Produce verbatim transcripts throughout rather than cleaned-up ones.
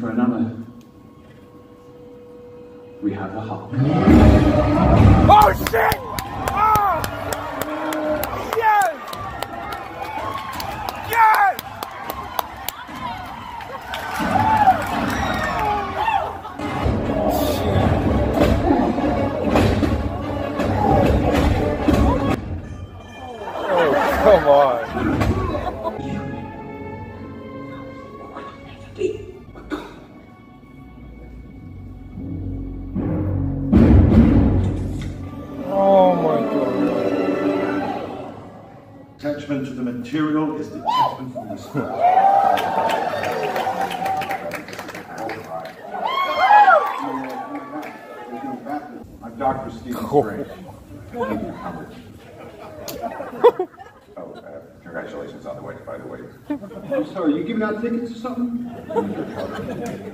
time for another. We have a Hulk. Oh shit! Oh! Yes! Yes! Oh, come on. Attachment to the material is the attachment from the spirit. I'm Doctor Stephen Strange. Oh, uh, congratulations on the wedding, by the way. I'm sorry, are you giving out tickets or something?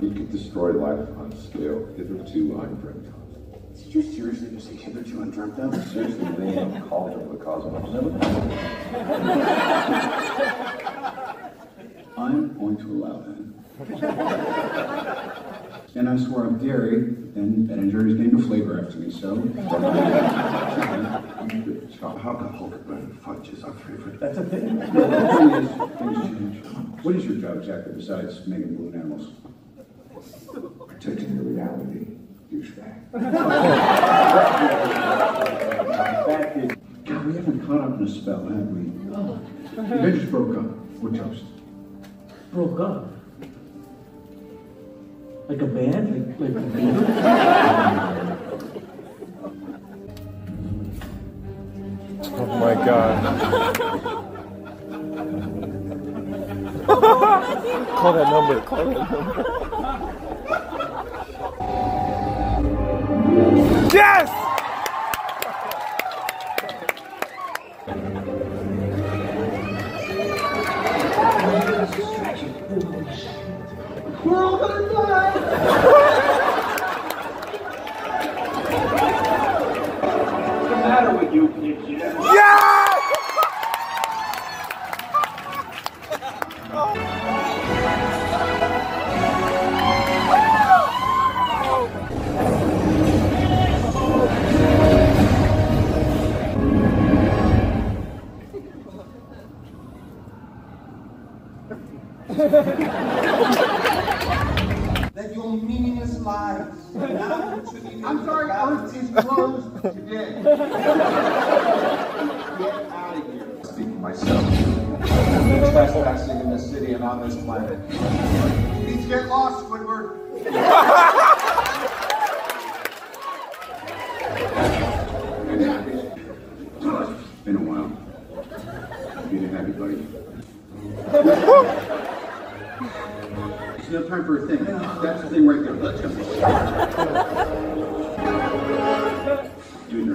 You could destroy life on scale hitherto undreamt of. Did you seriously just say hitherto undreamt of? Seriously, they ain't called him the cosmos. I'm going to allow that. And I swore on dairy, and Ben and Jerry's named a flavor after me, so. How the Hulk burn fudge is our favorite. That's a thing. What is your job exactly besides making balloon animals? Protecting the reality. Douchebag. God, we haven't caught up in a spell, have we? Oh. They just broke up. We're toast. Broke up? Like a band? Like, like a band? Oh my god. Call that number. Call that number. Yes! We're all gonna die! What's the matter with you, Pidgey? Yeah! That your meaningless lies. I'm sorry, I was disclosed today. Get out of here. I speak for myself. I'm trespassing in this city and on this planet. Please get lost, Squidward. It's been a while. Good to have you, buddy. No time for a thing. That's the thing right there. Let's go. Dude, you're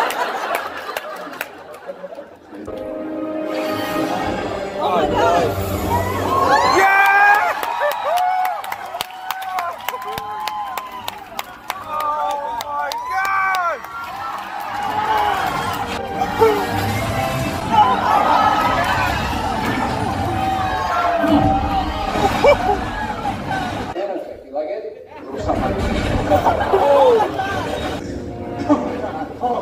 Oh my god! Yeah! Oh my god! Thanos, you like it? Oh, oh, oh.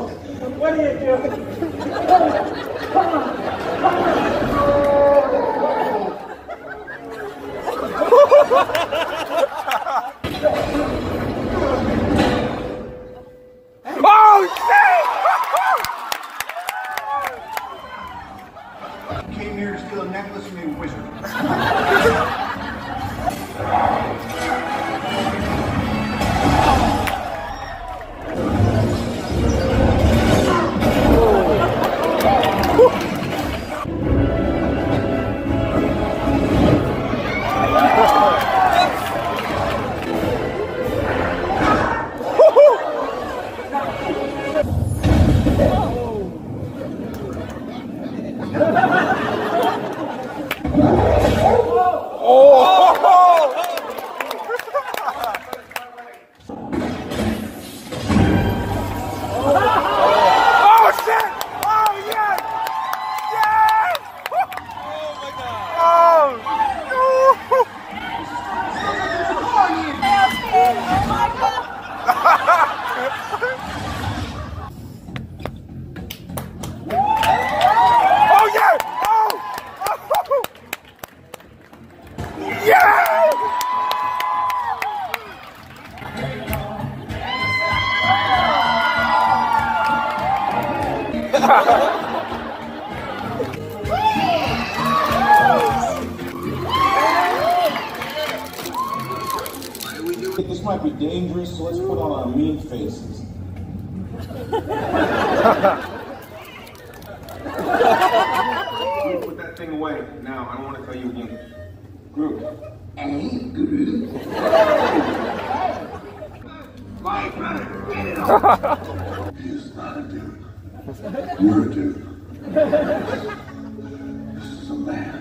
This might be dangerous, so let's put on our mean faces. Groot, put that thing away. Now, I don't want to tell you again. Groot. Hey, Groot. My brother, get it off. He's not a dude. You're a dude. This is a man.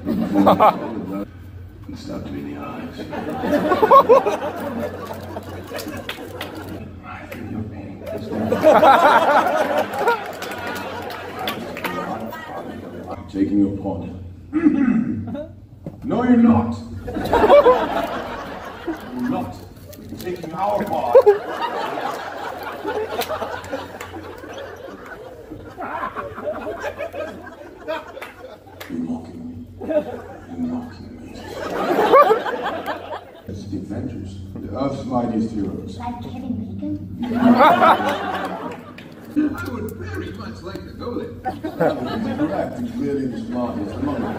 And stabbed me in the eyes. I feel your pain. I'm taking your pawn. No, you're not. You're not. You're taking our pawn. You're mocking me. You're mocking me. It's the Avengers. The Earth's mightiest heroes. Like Kevin Bacon? I would very much like to go there. He's correct. He's really the smartest among them.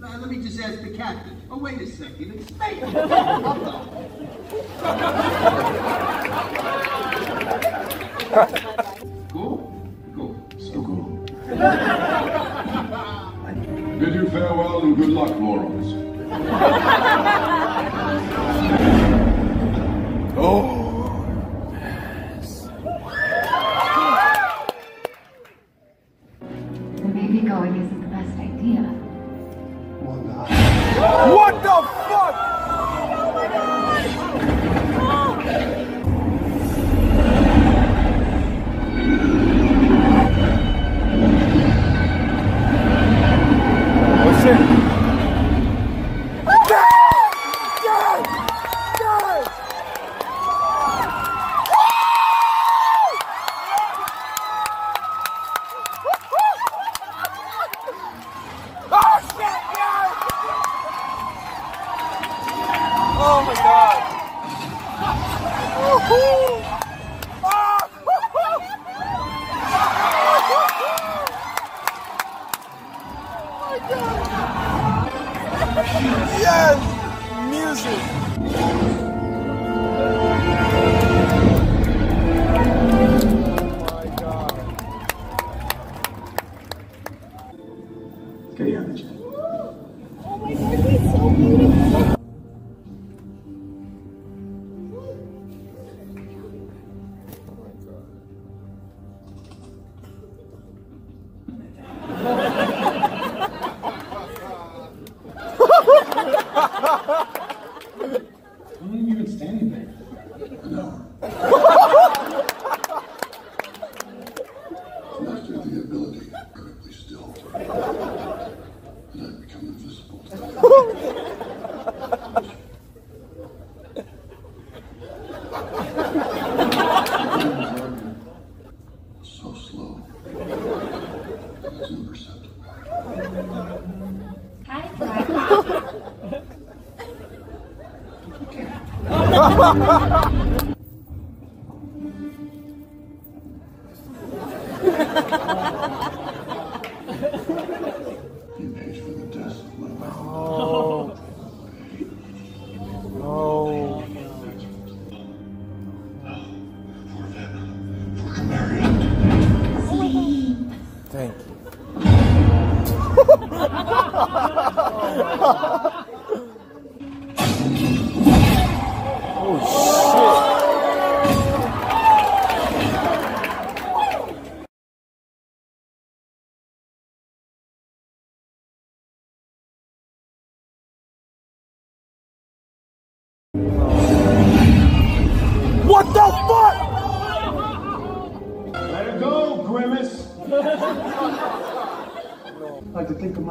Now, let me just ask the captain. Oh, wait a second. It's fake. Cool. So cool. Bid you farewell and good luck, morons. Oh, yes. The baby going isn't the best idea. Well, not. What the fuck? Oh my God! Oh! Yes! Music! Oh my God. Good image. Oh my God, he's so beautiful.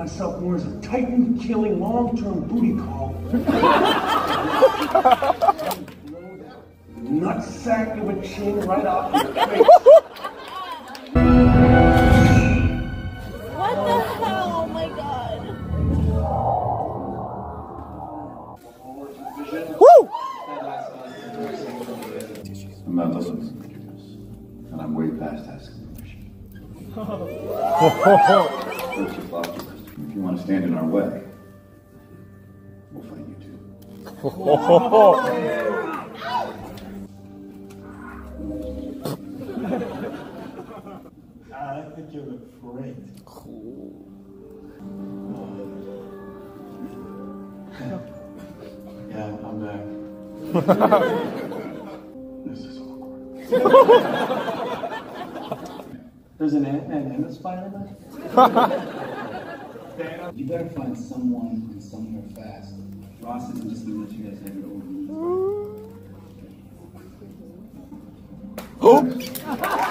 Myself more as a titan-killing, long-term booty call. Nutsack of a chin right off your face. If you want to stand in our way, we'll find you too. I think you look great. Cool. Yeah, I'm back. This is awkward. There's an Ant Man and a Spider Man? You better find someone and somewhere fast. Ross isn't just gonna let you guys have your own means. Oh! You.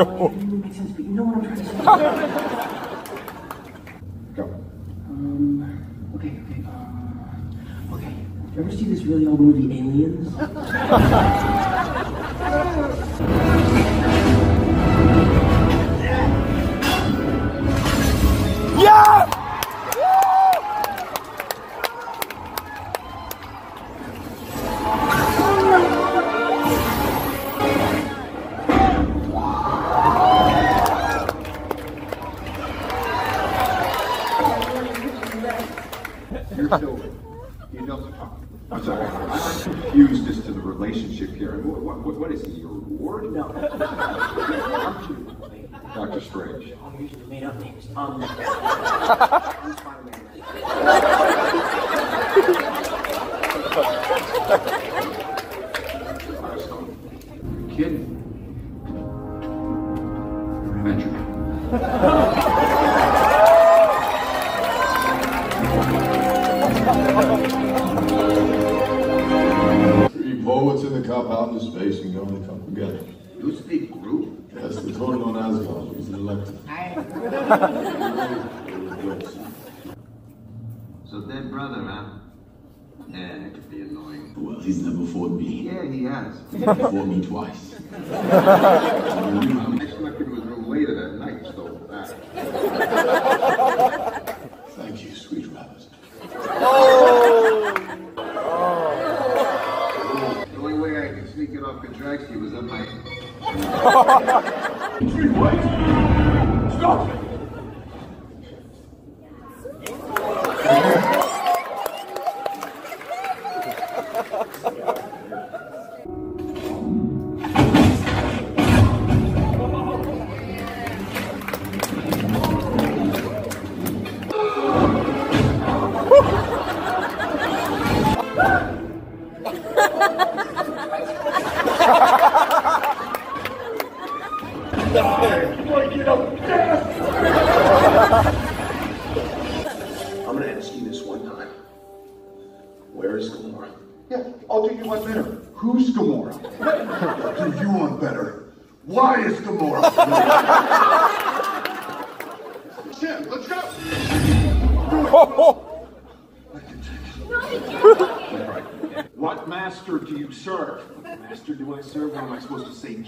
Oh, it doesn't make sense, but you know what I'm trying to say. Go. Um, okay, okay, uh, okay. You ever see this really old movie, Aliens? Yeah! Doctor Strange. I'm usually made up names. Um, I'm Spider-Man. You're kidding. Three bullets in the cup, out into space, and go in the cup together. You speak Groot? That's the total on Asgard. He's an elector. So their brother, huh? Yeah, that could be annoying. Well, he's never fought me. Yeah, he has. He fought me twice. I snuck into his room later that night and stole it back. Thank you, sweet rabbit. Oh! Oh! The only way I could sneak it off Kondracki was on my... Three white! Stop!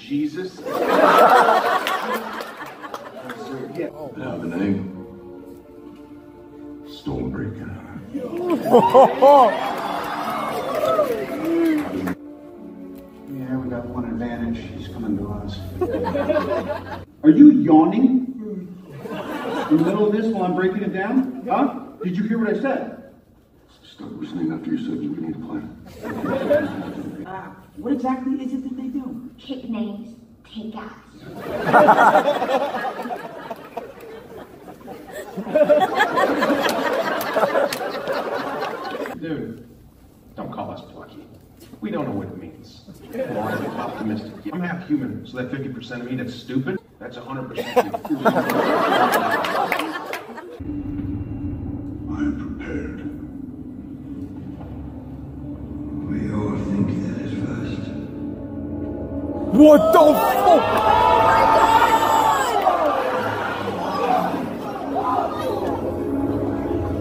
Jesus? Sir, yeah. Oh. I have a name. Stormbreaker. Yeah, we got one advantage. He's coming to us. Are you yawning? In the middle of this while I'm breaking it down? Huh? Did you hear what I said? Stop listening after you said we need a plan. uh, what exactly is it that they do? Take names, take ass. Dude, don't call us plucky. We don't know what it means. Well, I'm optimistic. I'm half human, so that fifty percent of me that's stupid, that's one hundred percent you. I am prepared. We all think that at first. What the fuck? Oh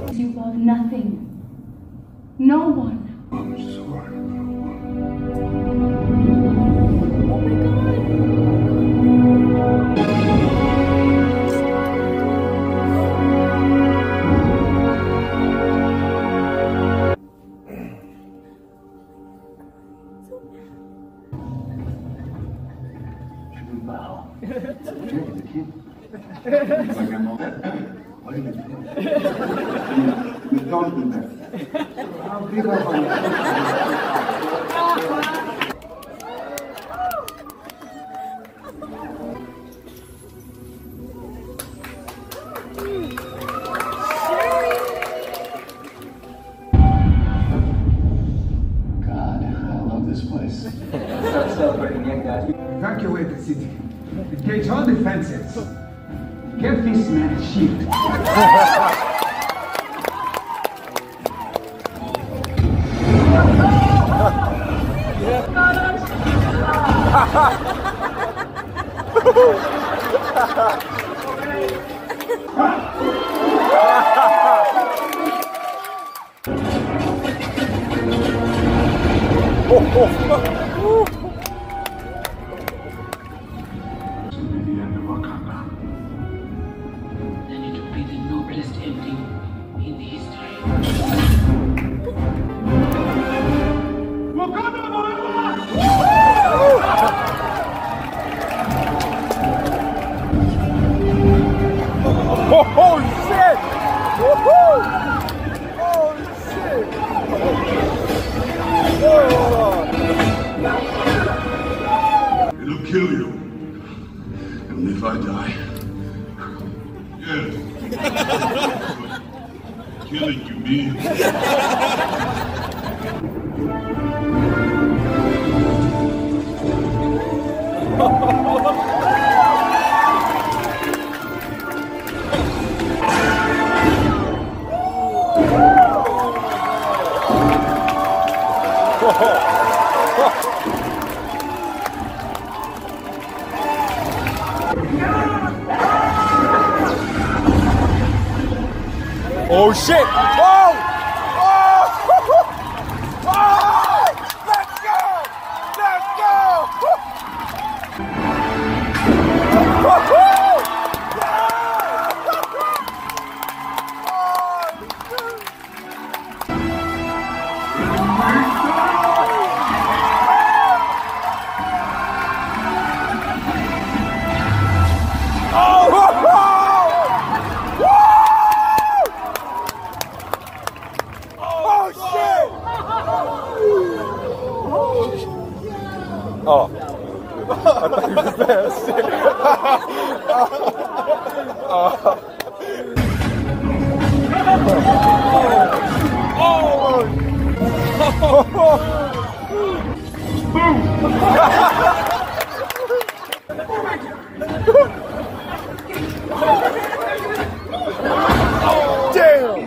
my God! You are nothing. No one. I'm sorry, no one. Oh my God! Oh shit! Oh! Oh! Oh! Let's go! Let's go! Oh! Oh, I thought you were the best. Oh, damn.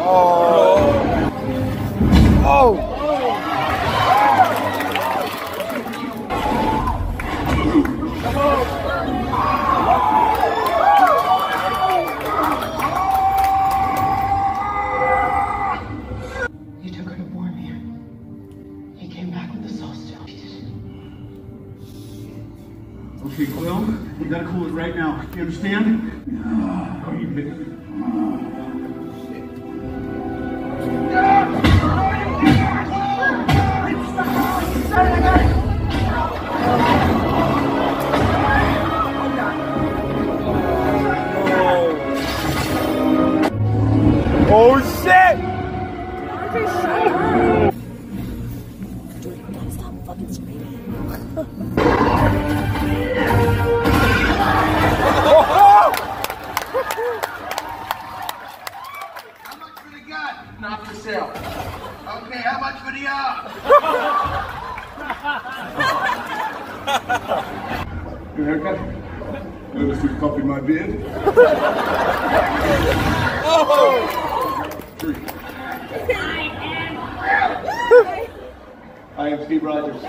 Oh. Oh. You gotta cool it right now. You understand? No. Oh, you bitch. Oh shit! Dude, you gotta stop fucking screaming. How much for the gun? Not for sale. Okay, how much for the arm? Good haircut. Notice you've copied my beard. Oh! Three. I am Groot. I am Steve Rogers.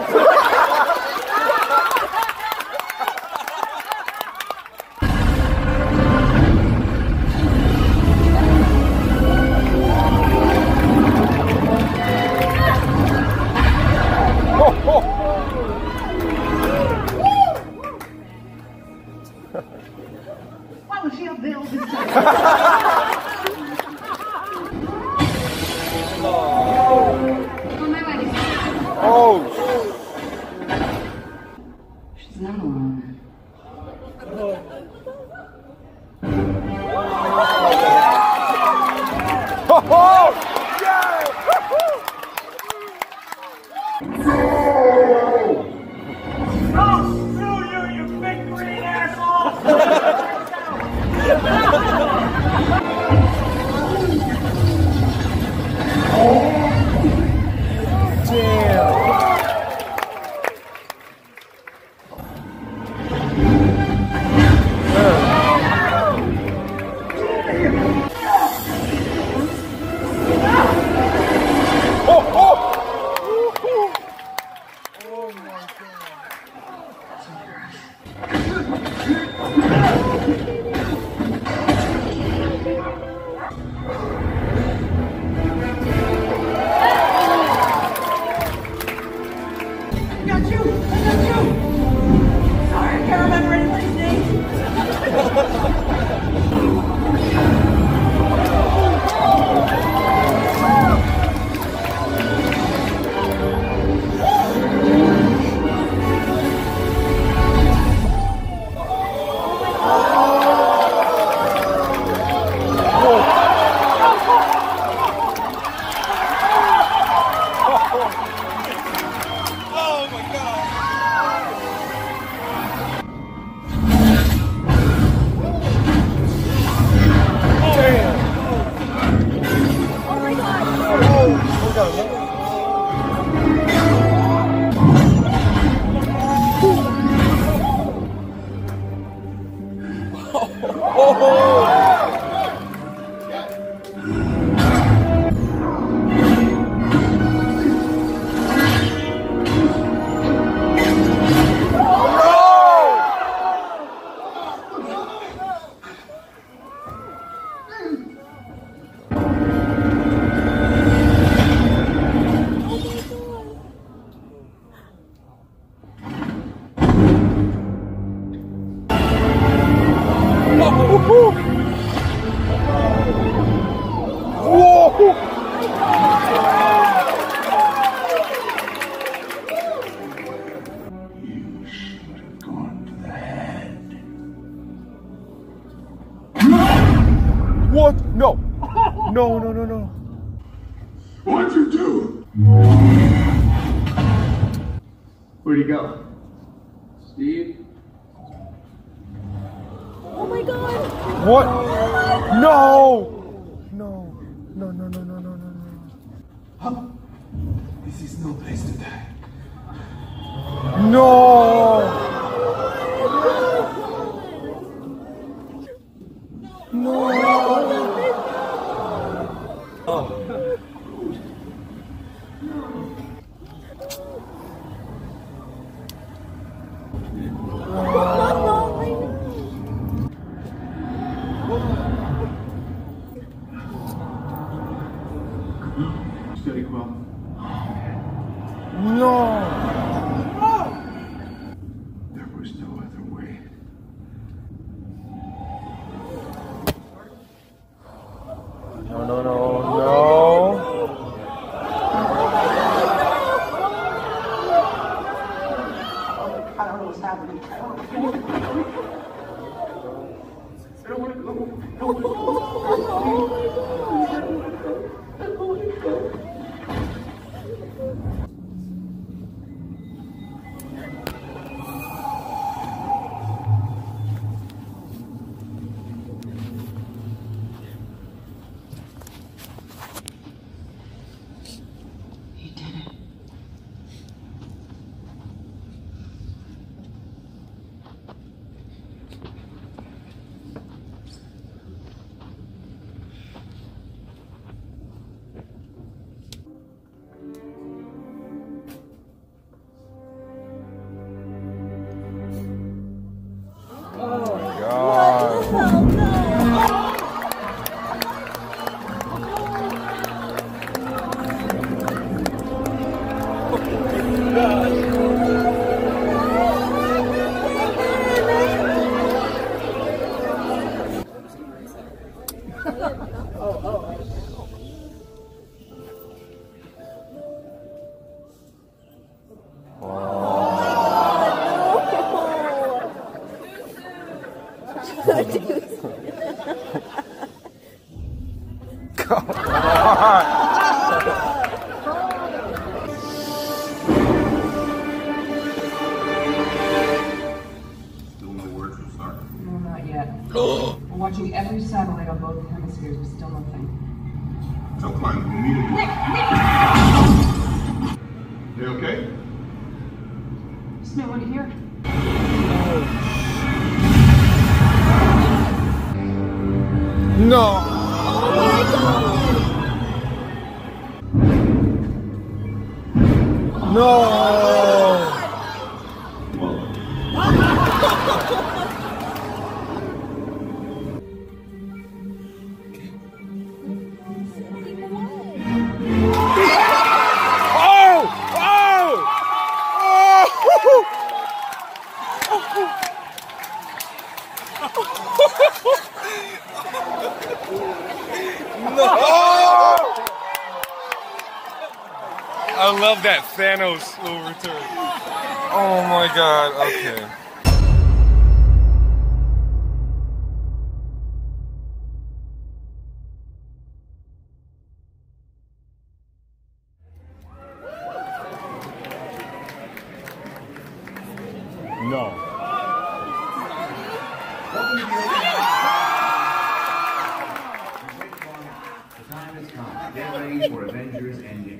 Thanos will return. Oh my god, okay. No. The time has come. Get ready for Avengers Endgame.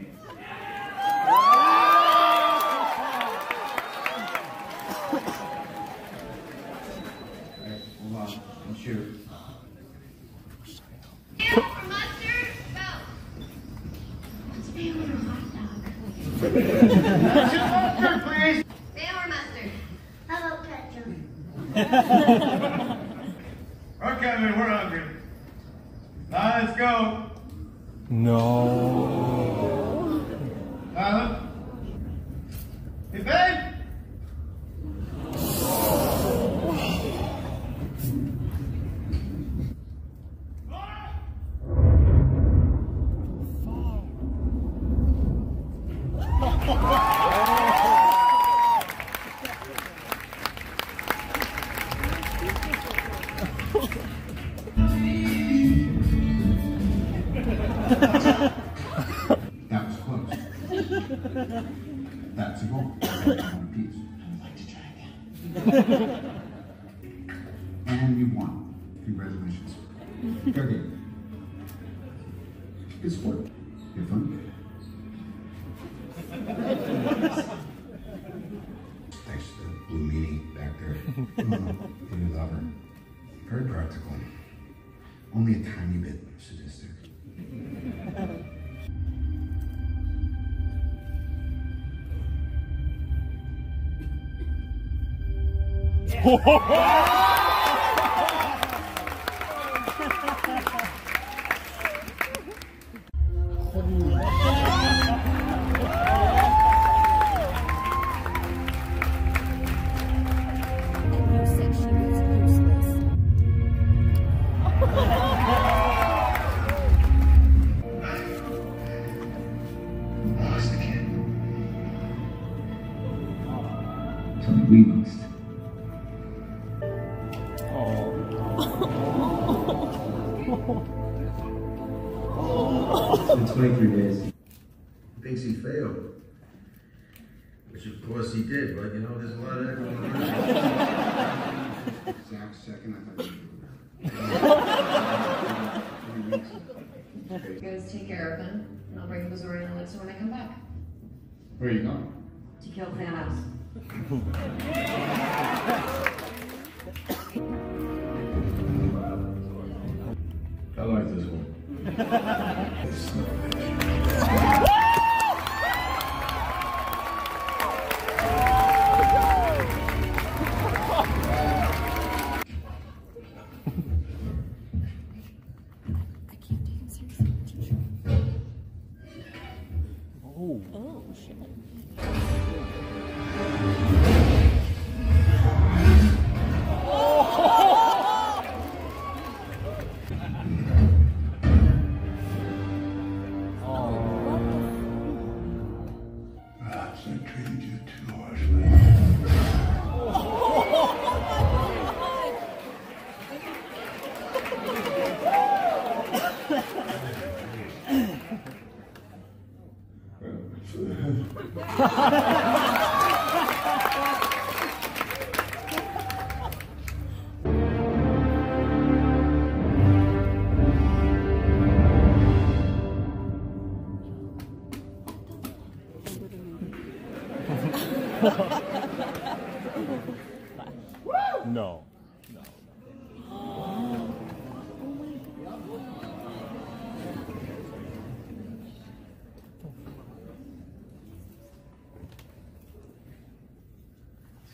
Azorian Elixir when I come back. Where are you going? To kill Thanos. I like this one. It's so bad. Oh, shit. No. No. Oh. Oh my God.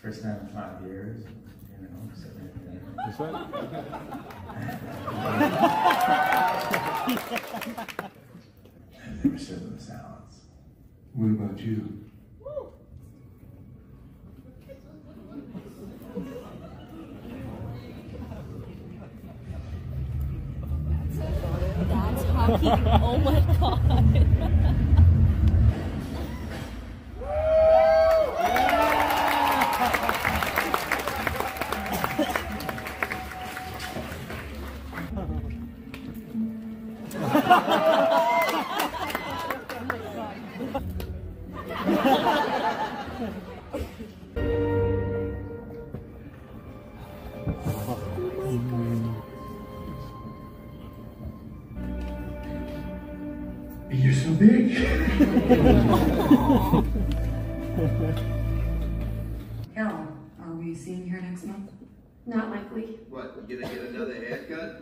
First time in five years, you know, sitting there. Is that? And they were serving the salads. What about you? Oh my God. You're so big. Carol, are we seeing her next month? Not likely. What, you gonna get another haircut?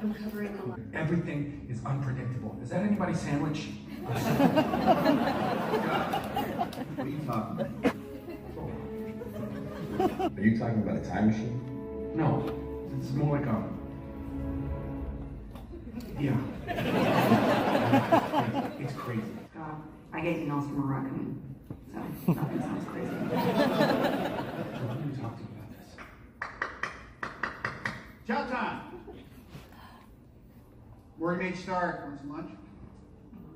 I'm covering a lot. Everything is unpredictable. Is that anybody's sandwich? What are you talking about? Are you talking about a time machine? No, it's more like a... Yeah. It's crazy. God, I get emails from a raccoon, so nothing sounds crazy. So let me talk to you about this. Chow time! Workmate Star, want some lunch?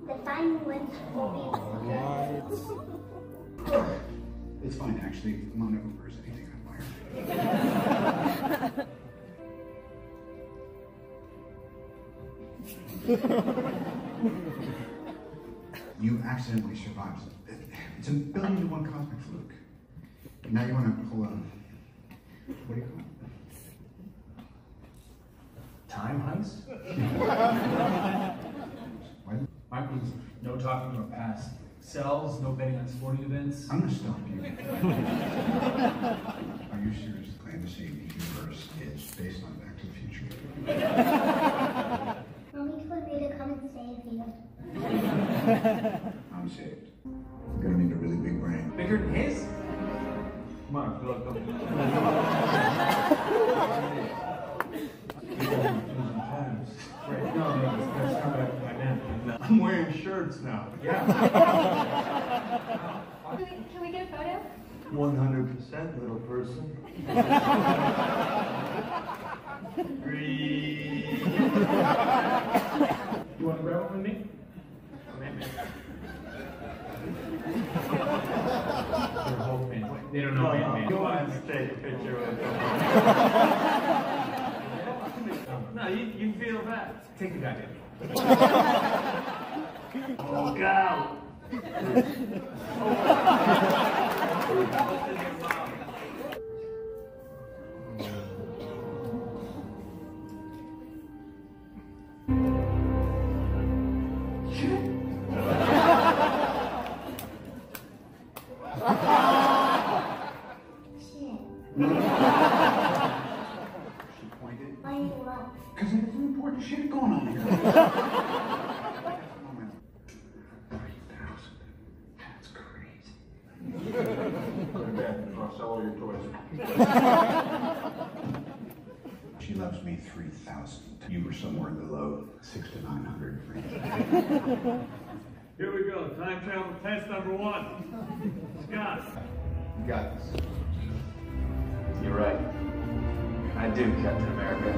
The final lunch will be what? It's fine, actually. Mona Hooper is anything I admire. You accidentally survived. It's a billion to one cosmic fluke. Now you want to pull a... What do you call it? Time heist? What? Mike was no talking about past selves, no betting on sporting events. I'm going to stop you. Are you serious? The claim to save the universe is based on Back to the Future. Mommy told me to come and save you. I'm saved. You're gonna need a really big brain. Bigger than his? Come on, feel like I'm I'm wearing shirts now. Yeah. Can we, can we get a photo? one hundred percent, little person. Breathe. You want to grab one with me? They're whole fans. They don't know me. No, no. Go ahead and take a picture with them. No, you, you feel that. Take it back in. Oh, God. Oh, she loves me three thousand. You were somewhere in the low six to nine hundred range. Here we go. Time travel test number one. Scott. You got this. You're right. I do, Captain America.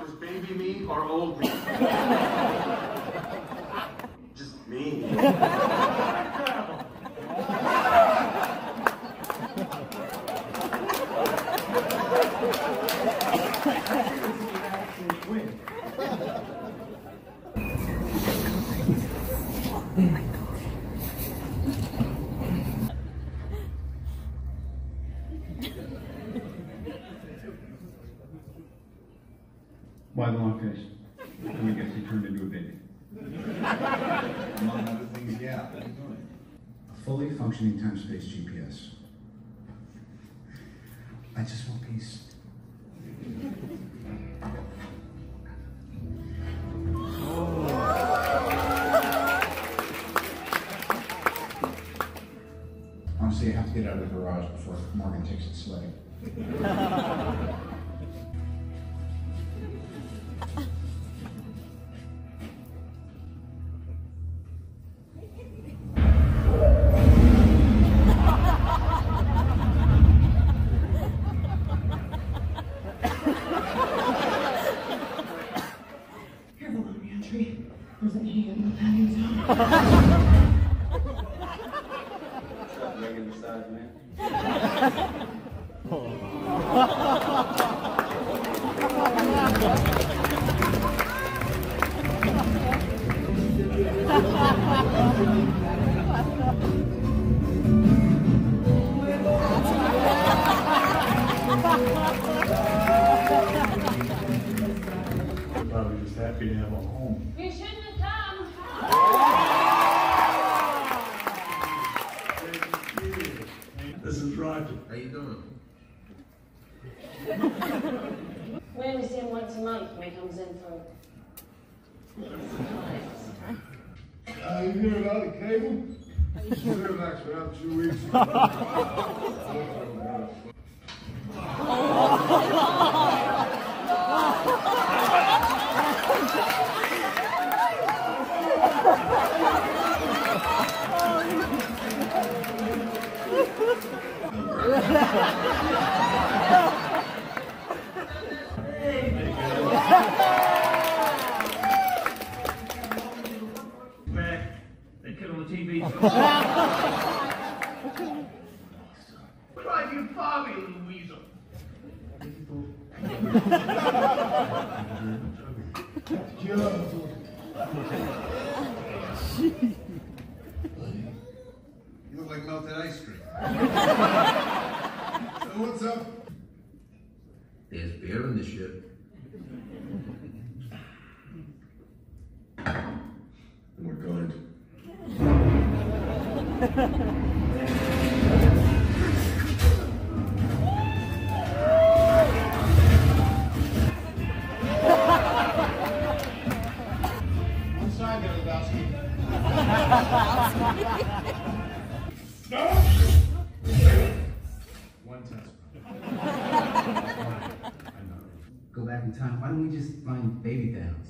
Was baby me or old me? Just me. Why the long face? And I guess he turned into a baby. Among other things, yeah. A fully functioning time-space G P S. I just want peace. Oh. Honestly, I have to get out of the garage before Morgan takes it sledding.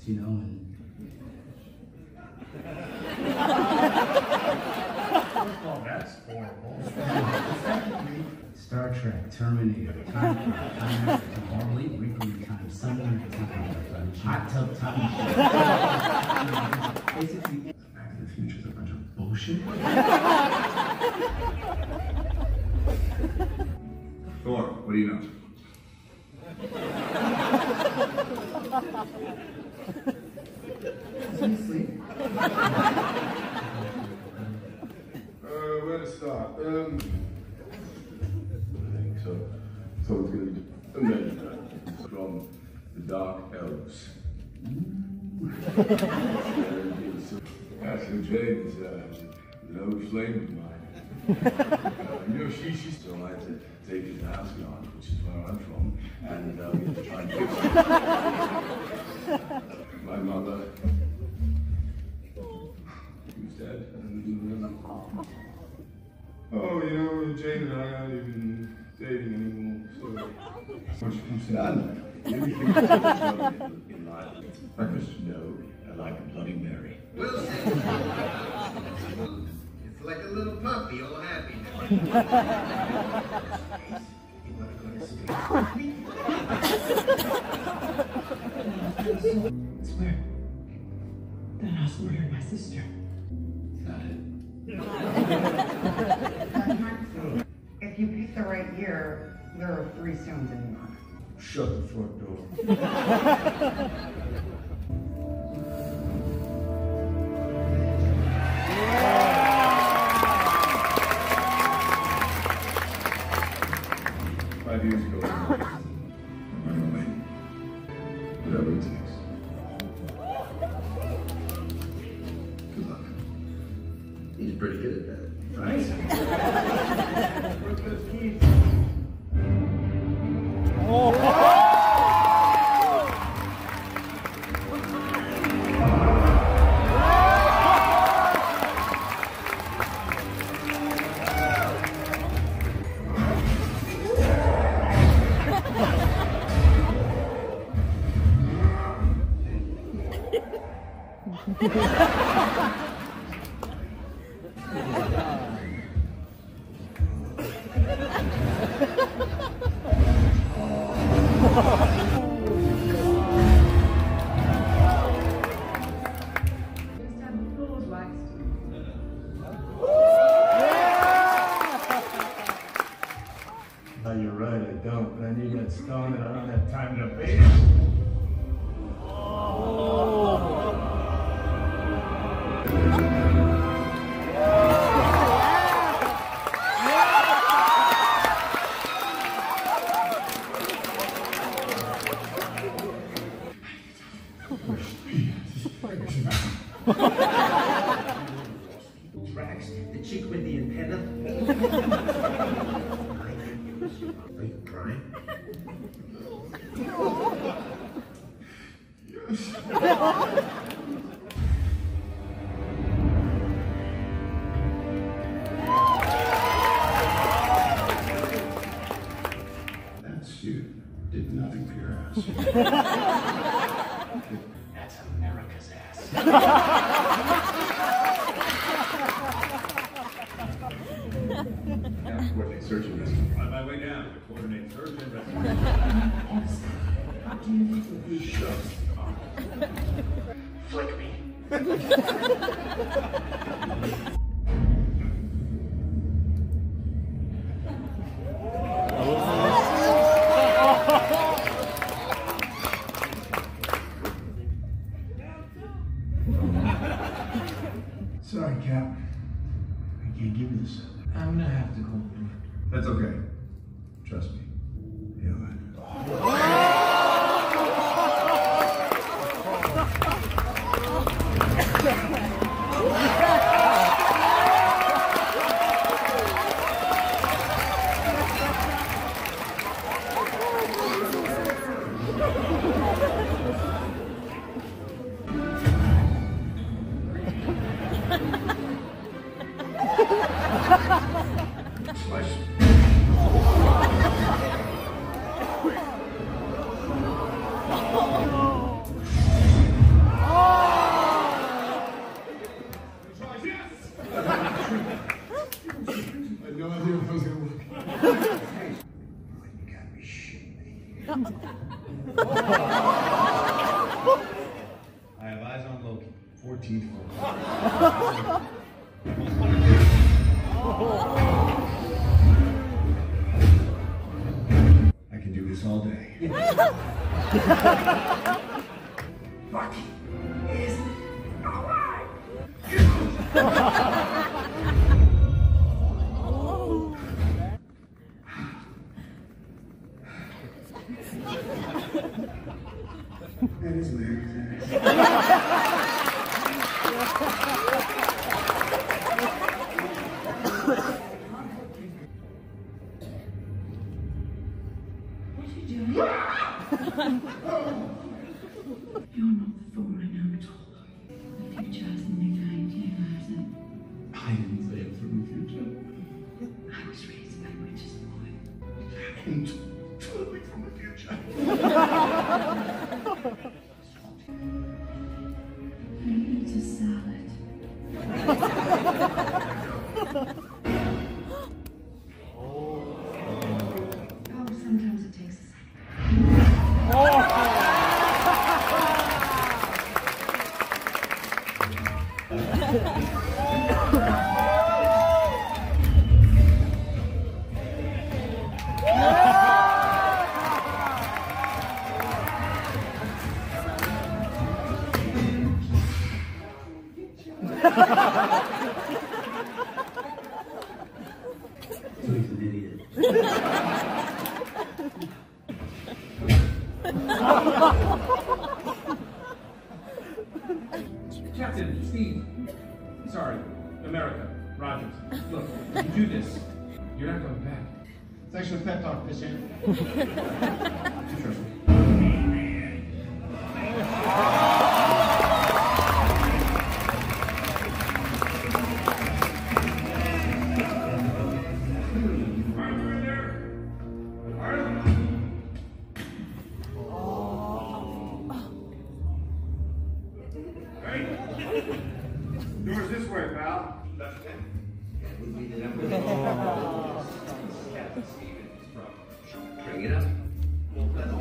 You know, and oh, that's horrible. Star Trek, Terminator, time travel, normally recreate time, sunlight time, hot tub time. Basically, Back to the Future is a bunch of bullshit. Thor, what do you know? Is he asleep? Uh, where to start? Um, I think so. So it's going to be a measure from the Dark Elves. Ashley Jane's uh, low flame of mine. You know, she, she still likes to take it to Asgard, which is where I'm from, and uh, we try and give it. My mother, she was dead. And, uh, oh, you know, Jane and I aren't even dating anymore, so... Understand anything in life. I just know I like a Bloody Mary. Well, like a little puppy, all happy. You want to go to sleep? It's weird. Thanos murdered my sister. It's not it. If you pick the right year, there are three stones in the lock. Shut the front door. Years ago, I'm running away. Whatever it takes. Good luck. He's pretty good at that. Right? With those keys. Oh! Sorry, Cap. I can't give you this. I'm gonna have to call you. That's okay. Trust me. You know that. That is weird. You're not Thor, I know at all. The future hasn't been kind to you, has it? I didn't say it from the future. I was raised by witches, boy. And told me from the future. Maybe it's a salad. Oh, sometimes it takes a salad. Captain, Steve, sorry, America, Rogers, look, if you do this, you're not going back. It's actually a pep talk, this year. Trust me. Doors this way, pal. Left hand. Yeah, we need it up with the ball. Captain Stevens from. Bring it up. Won't let the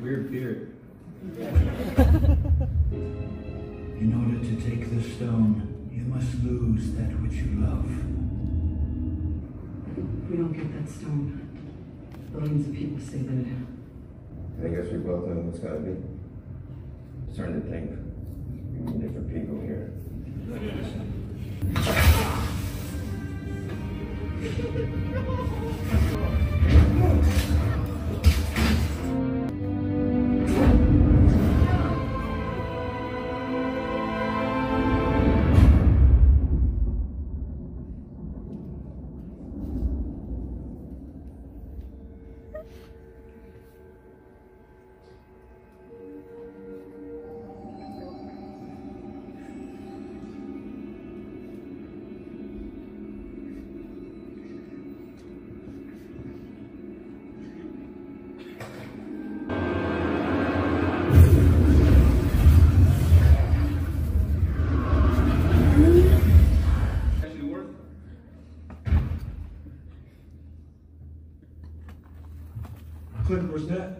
weird beard. In order to take the stone, you must lose that which you love. We don't get that stone. Billions of people say that. I guess we both know what's gotta be. I'm starting to think we need different people here. Clint, where's that?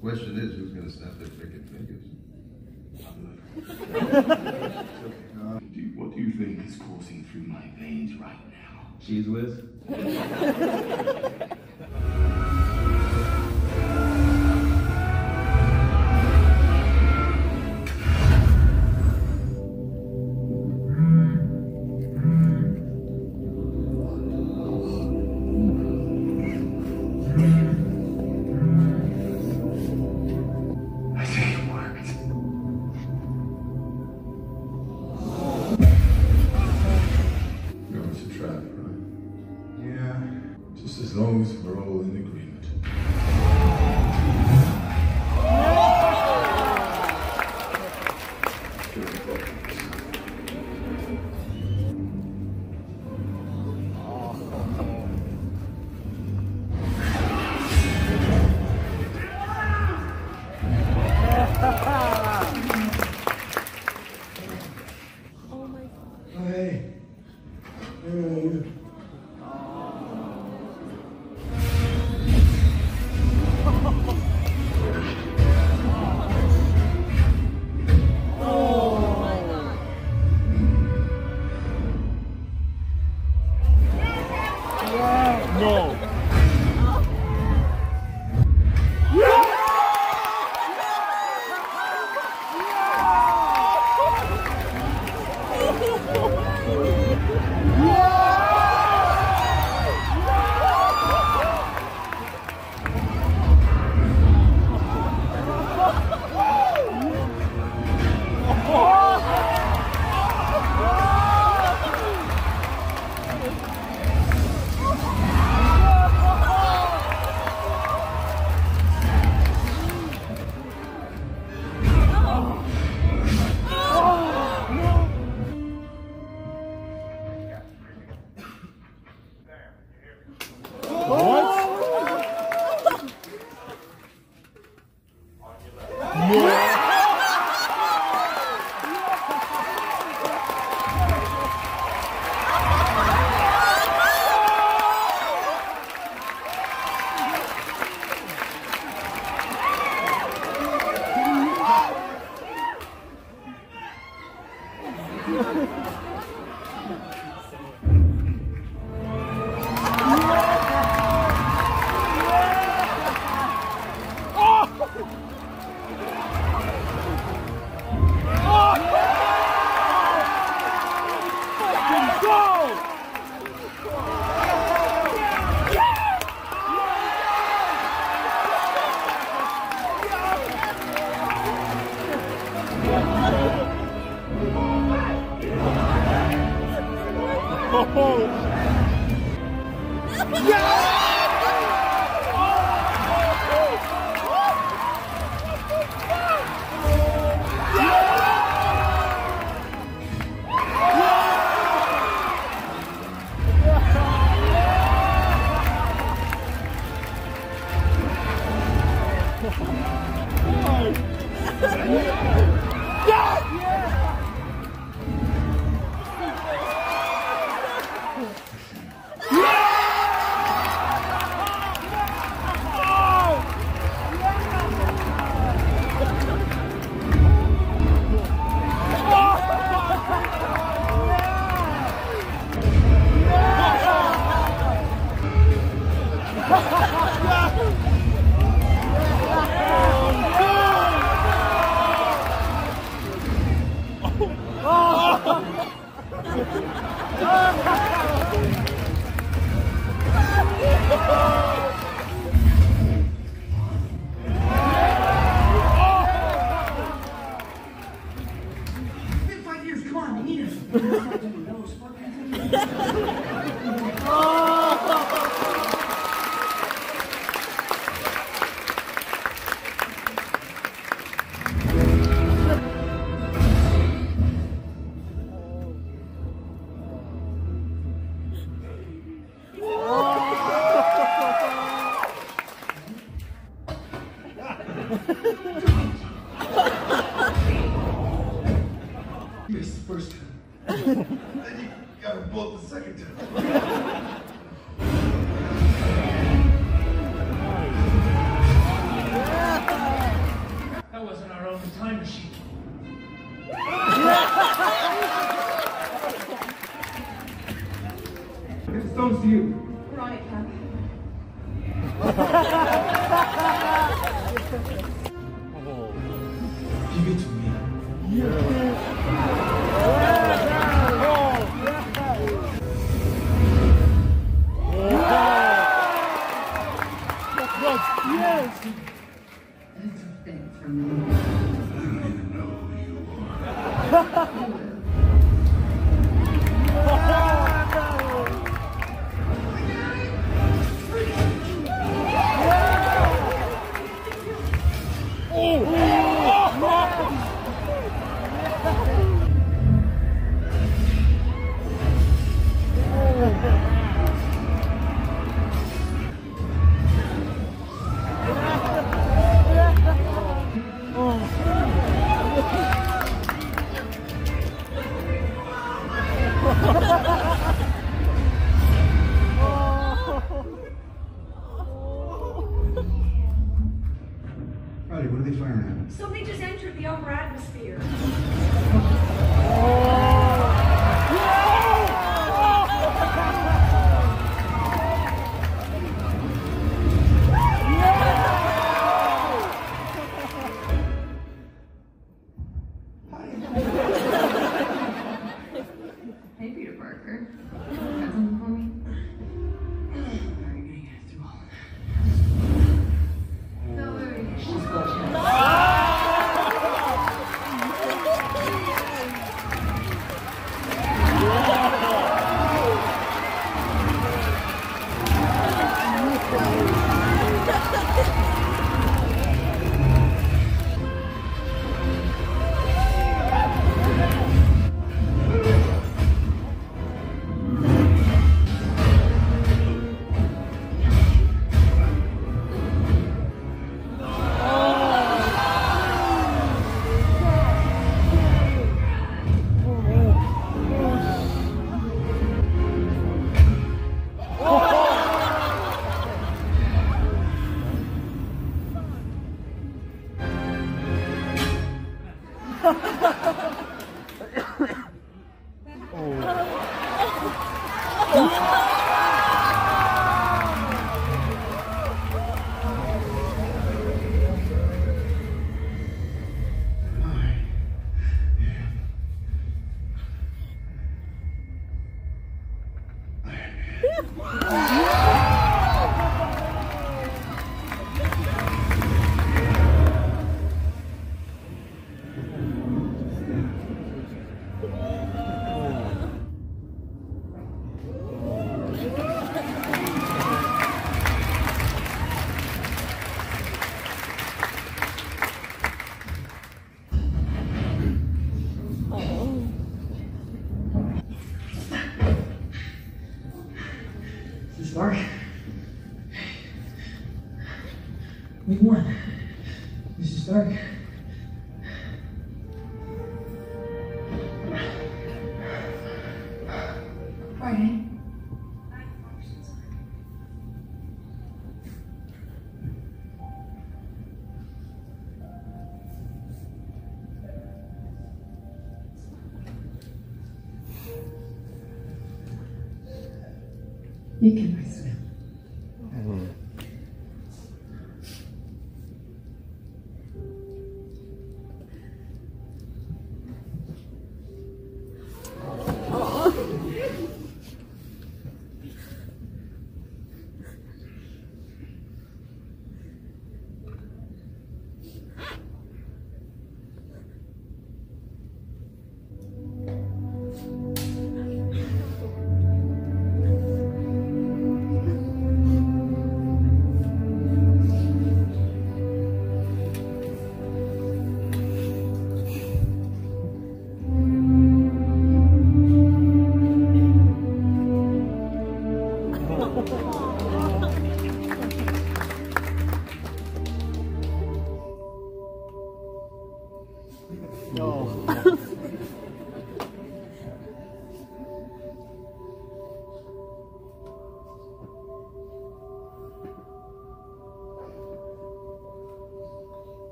Question is, who's going to snap their freaking fingers? What do you think is coursing through my veins right now? Cheese whiz? As long as we're all in agreement. Hey. Hey. I Friday, what are they firing at? Something just entered the upper atmosphere. You can rest now. I will.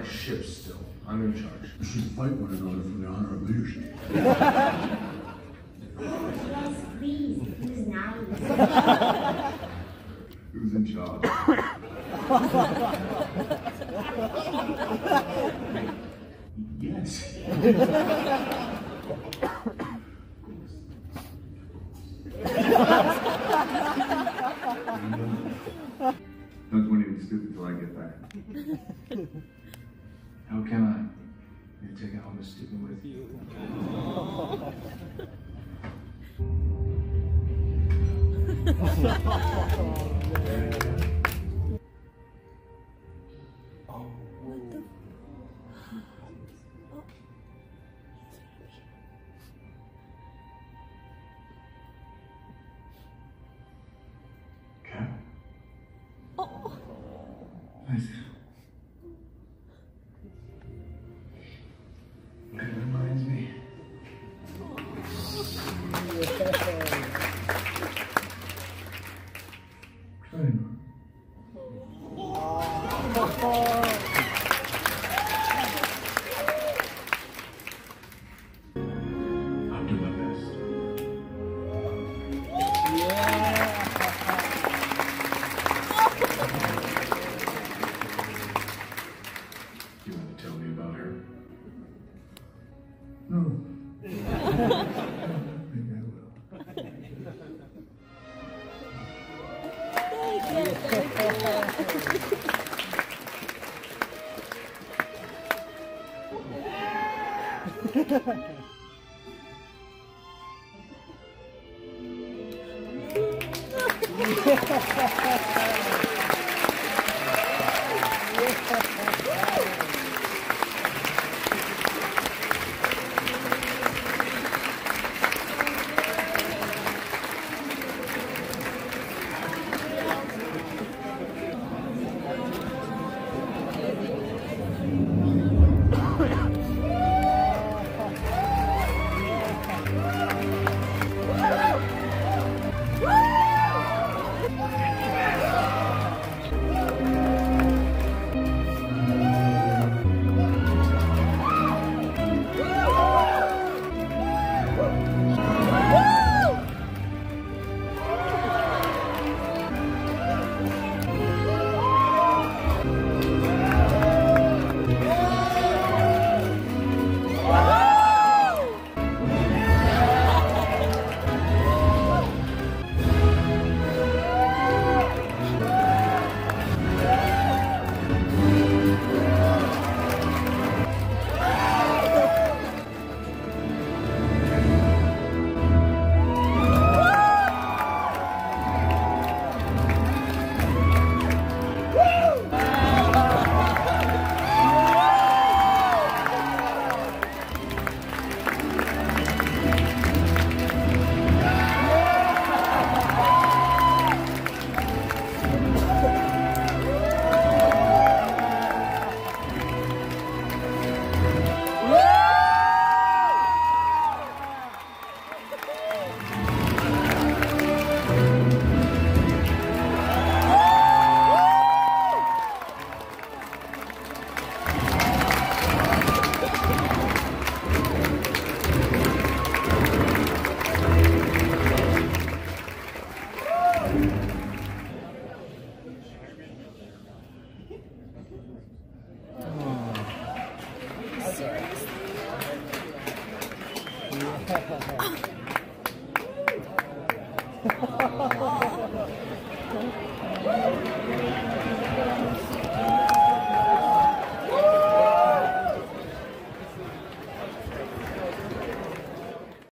my ship still. I'm in charge. We should fight one another for the honor of leadership. Oh, yes, please. He was nice. Who's in charge? Yes. Don't do anything stupid till I get back. How can I? You're taking all this stupid with you. Oh, what the? Cap? Oh. That reminds me. Oh.